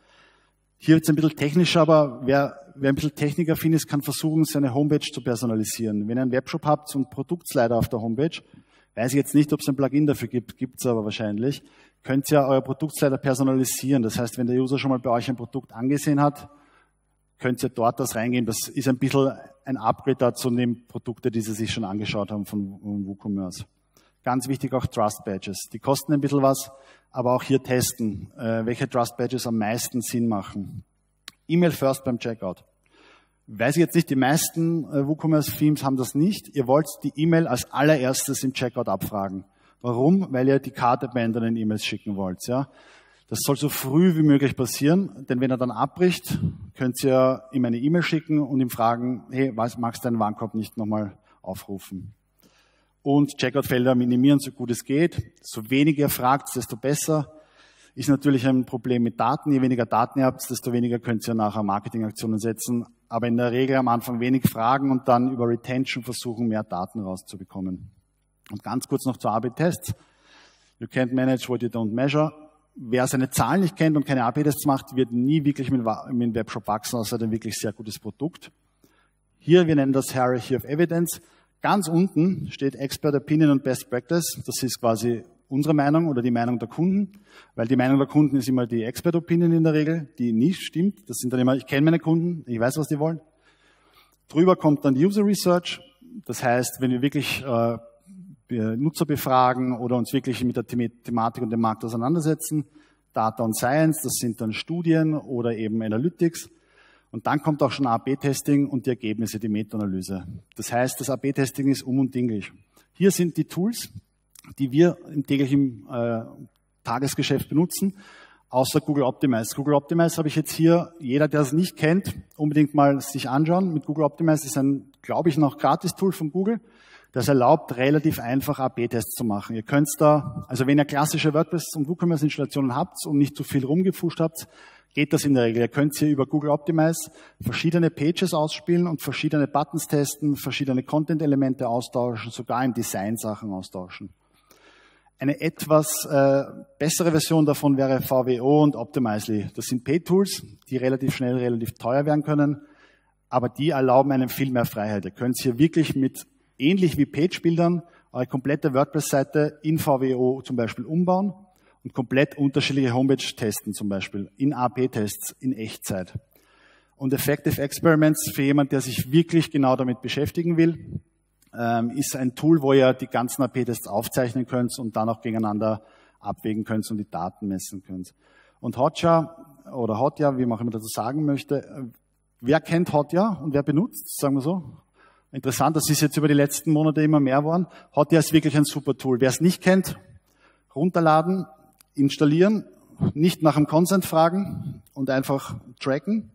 Hier wird es ein bisschen technischer, aber wer ein bisschen technikaffin ist, kann versuchen, seine Homepage zu personalisieren. Wenn ihr einen Webshop habt, so einen Produktslider auf der Homepage, weiß ich jetzt nicht, ob es ein Plugin dafür gibt, gibt es aber wahrscheinlich, könnt ihr euer Produktslider personalisieren. Das heißt, wenn der User schon mal bei euch ein Produkt angesehen hat, könnt ihr dort das reingehen. Das ist ein bisschen ein Upgrade dazu neben Produkte, die sie sich schon angeschaut haben von WooCommerce. Ganz wichtig auch Trust Badges. Die kosten ein bisschen was, aber auch hier testen, welche Trust Badges am meisten Sinn machen. E-Mail first beim Checkout. Weiß ich jetzt nicht, die meisten WooCommerce-Themes haben das nicht. Ihr wollt die E-Mail als allererstes im Checkout abfragen. Warum? Weil ihr die Karte bei anderen E-Mails schicken wollt. Ja? Das soll so früh wie möglich passieren, denn wenn er dann abbricht, könnt ihr ihm eine E-Mail schicken und ihm fragen, hey, magst du deinen Warenkorb nicht nochmal aufrufen? Und Checkout-Felder minimieren, so gut es geht. So weniger ihr fragt, desto besser. Ist natürlich ein Problem mit Daten. Je weniger Daten ihr habt, desto weniger könnt ihr nachher Marketingaktionen setzen. Aber in der Regel am Anfang wenig fragen und dann über Retention versuchen, mehr Daten rauszubekommen. Und ganz kurz noch zu AB-Tests. You can't manage what you don't measure. Wer seine Zahlen nicht kennt und keine AB-Tests macht, wird nie wirklich mit dem Webshop wachsen, außer ein wirklich sehr gutes Produkt. Hier, wir nennen das Hierarchy of Evidence. Ganz unten steht Expert Opinion und Best Practice. Das ist quasi unsere Meinung oder die Meinung der Kunden, weil die Meinung der Kunden ist immer die Expert Opinion in der Regel, die nicht stimmt. Das sind dann immer, ich kenne meine Kunden, ich weiß, was die wollen. Drüber kommt dann User Research. Das heißt, wenn wir wirklich Nutzer befragen oder uns wirklich mit der Thematik und dem Markt auseinandersetzen. Data und Science, das sind dann Studien oder eben Analytics. Und dann kommt auch schon AB-Testing und die Ergebnisse, die Meta-Analyse. Das heißt, das AB-Testing ist unumgänglich. Hier sind die Tools, die wir im täglichen Tagesgeschäft benutzen, außer Google Optimize. Google Optimize habe ich jetzt hier, jeder, der es nicht kennt, unbedingt mal sich anschauen. Mit Google Optimize ist ein, glaube ich, noch Gratis-Tool von Google, das erlaubt, relativ einfach AB-Tests zu machen. Ihr könnt da, also wenn ihr klassische WordPress- und WooCommerce-Installationen habt und nicht zu viel rumgefuscht habt, geht das in der Regel. Ihr könnt hier über Google Optimize verschiedene Pages ausspielen und verschiedene Buttons testen, verschiedene Content-Elemente austauschen, sogar in Design-Sachen austauschen. Eine etwas bessere Version davon wäre VWO und Optimizely. Das sind Pay-Tools, die relativ schnell, relativ teuer werden können, aber die erlauben einem viel mehr Freiheit. Ihr könnt hier wirklich mit, ähnlich wie Page-Bildern, eure komplette WordPress-Seite in VWO zum Beispiel umbauen und komplett unterschiedliche Homepage testen, zum Beispiel in AP-Tests in Echtzeit. Und Effective Experiments, für jemanden, der sich wirklich genau damit beschäftigen will, ist ein Tool, wo ihr die ganzen AP-Tests aufzeichnen könnt und dann auch gegeneinander abwägen könnt und die Daten messen könnt. Und Hotjar, wie man auch immer dazu sagen möchte, wer kennt Hotjar und wer benutzt, sagen wir so? Interessant, das ist jetzt über die letzten Monate immer mehr geworden. Hotjar ist wirklich ein super Tool. Wer es nicht kennt, runterladen, installieren, nicht nach dem Consent fragen und einfach tracken.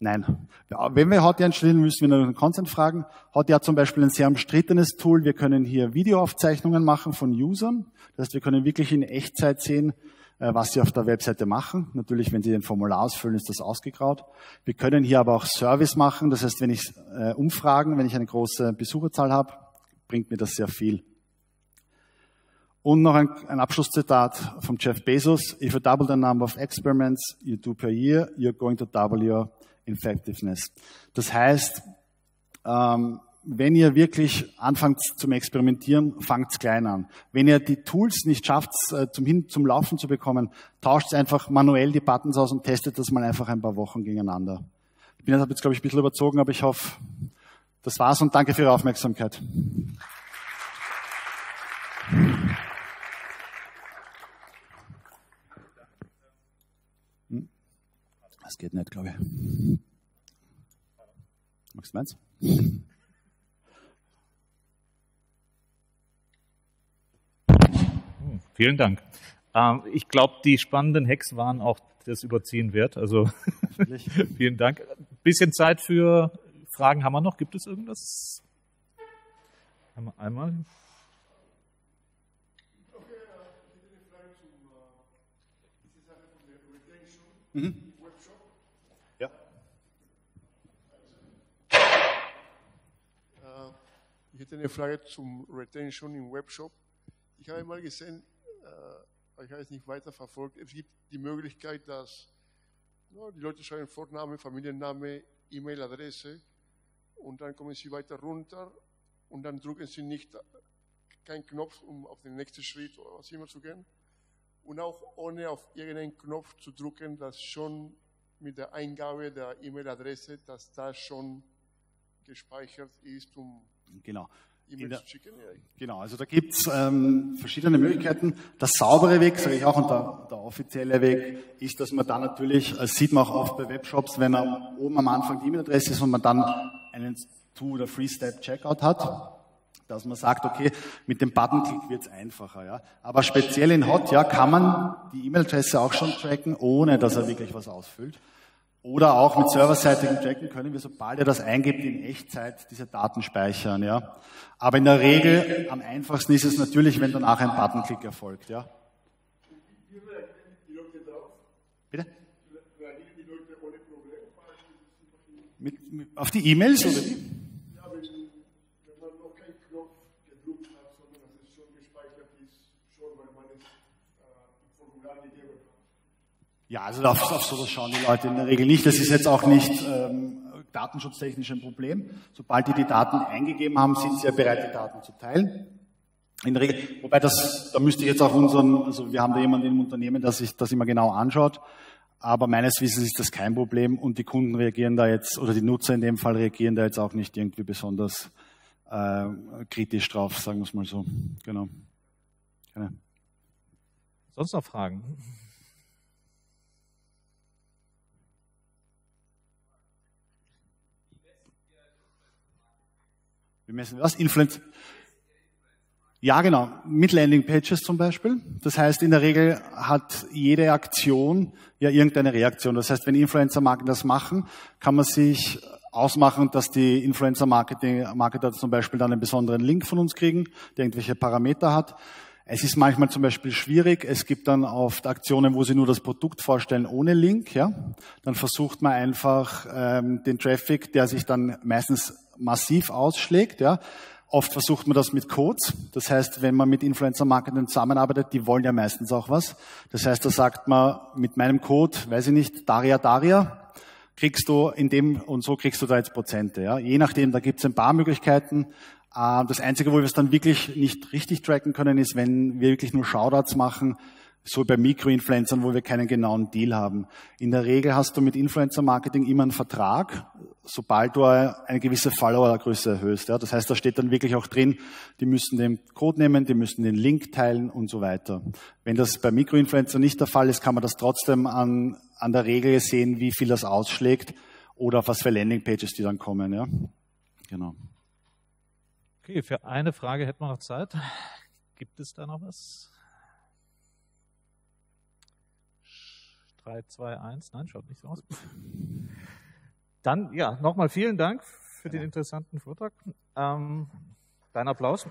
Nein, wenn wir Hotjar installieren, müssen wir nach dem Consent fragen. Hotjar hat zum Beispiel ein sehr umstrittenes Tool. Wir können hier Videoaufzeichnungen machen von Usern. Das heißt, wir können wirklich in Echtzeit sehen, was sie auf der Webseite machen. Natürlich, wenn sie den Formular ausfüllen, ist das ausgegraut. Wir können hier aber auch Service machen. Das heißt, wenn ich Umfragen, wenn ich eine große Besucherzahl habe, bringt mir das sehr viel. Und noch ein Abschlusszitat von Jeff Bezos. If you double the number of experiments you do per year, you're going to double your effectiveness. Das heißt, wenn ihr wirklich anfangt zum Experimentieren, fangt's klein an. Wenn ihr die Tools nicht schafft, zum Laufen zu bekommen, tauscht einfach manuell die Buttons aus und testet das mal einfach ein paar Wochen gegeneinander. Ich habe jetzt, glaube ich, ein bisschen überzogen, aber ich hoffe, Das war's und danke für Ihre Aufmerksamkeit. Das geht nicht, glaube ich. Magst du meins? Vielen Dank. Ich glaube, die spannenden Hacks waren auch das Überziehen wert. Also vielen Dank. Ein bisschen Zeit für Fragen haben wir noch. Gibt es irgendwas? Einmal. Okay, ich hätte eine Frage zu dieser Sache von der Retention im Webshop. Ja. Ich hätte eine Frage zum Retention im Webshop. Ich habe mal gesehen, ich habe es nicht weiter verfolgt, es gibt die Möglichkeit, dass die Leute schreiben Vorname, Familienname, E-Mail-Adresse und dann kommen sie weiter runter und dann drücken sie keinen Knopf, um auf den nächsten Schritt oder was immer zu gehen und auch ohne auf irgendeinen Knopf zu drücken, dass schon mit der Eingabe der E-Mail-Adresse, dass das schon gespeichert ist, um genau. Genau, also da gibt es verschiedene Möglichkeiten. Der saubere Weg, sage ich auch, und der offizielle Weg ist, dass man da natürlich, sieht man auch oft bei Webshops, wenn er oben am Anfang die E-Mail-Adresse ist und man dann einen Two- oder Three-Step-Checkout hat, dass man sagt, okay, mit dem Button-Klick wird es einfacher. Ja. Aber speziell in Hotjar kann man die E-Mail-Adresse auch schon tracken, ohne dass er wirklich was ausfüllt. Oder auch mit serverseitigem Tracken können wir, sobald er das eingibt, in Echtzeit diese Daten speichern. Ja. Aber in der Regel am einfachsten ist es natürlich, wenn danach ein Buttonklick erfolgt. Ja. Bitte? Auf die E-Mails oder wie? Ja, wenn man noch keinen Knopf gedruckt hat, sondern dass es schon gespeichert ist, schon weil man es im Formular gegeben hat. Ja, also auf sowas schauen die Leute in der Regel nicht. Das ist jetzt auch nicht datenschutztechnisch ein Problem. Sobald die Daten eingegeben haben, sind sie ja bereit, die Daten zu teilen. In der Regel, wobei da müsste ich jetzt auch also wir haben da jemanden im Unternehmen, der sich das immer genau anschaut. Aber meines Wissens ist das kein Problem und die Kunden reagieren da jetzt, oder die Nutzer in dem Fall reagieren da jetzt auch nicht irgendwie besonders kritisch drauf, sagen wir es mal so. Genau. Gerne. Sonst noch Fragen? Wir messen was? Influencer. Ja, genau. Mit Landingpages zum Beispiel. Das heißt, in der Regel hat jede Aktion ja irgendeine Reaktion. Das heißt, wenn Influencer-Marketer das machen, kann man sich ausmachen, dass die Influencer-Marketer zum Beispiel dann einen besonderen Link von uns kriegen, der irgendwelche Parameter hat. Es ist manchmal zum Beispiel schwierig. Es gibt dann oft Aktionen, wo sie nur das Produkt vorstellen ohne Link. Ja, dann versucht man einfach den Traffic, der sich dann meistens massiv ausschlägt. Ja, oft versucht man das mit Codes. Das heißt, wenn man mit Influencer-Marketing zusammenarbeitet, die wollen ja meistens auch was. Das heißt, da sagt man mit meinem Code, weiß ich nicht, Daria. Kriegst du in dem und so kriegst du da jetzt Prozente. Ja, je nachdem. Da gibt es ein paar Möglichkeiten. Das Einzige, wo wir es dann wirklich nicht richtig tracken können, ist, wenn wir wirklich nur Shoutouts machen, so bei Mikroinfluencern, wo wir keinen genauen Deal haben. In der Regel hast du mit Influencer-Marketing immer einen Vertrag, sobald du eine gewisse Followergröße erhöhst. Das heißt, da steht dann wirklich auch drin, die müssen den Code nehmen, die müssen den Link teilen und so weiter. Wenn das bei Mikroinfluencern nicht der Fall ist, kann man das trotzdem an der Regel sehen, wie viel das ausschlägt oder auf was für Landingpages die dann kommen. Ja? Genau. Okay, für eine Frage hätten wir noch Zeit. Gibt es da noch was? 3, 2, 1. Nein, schaut nicht so aus. Dann, ja, nochmal vielen Dank für den interessanten Vortrag. Dein Applaus.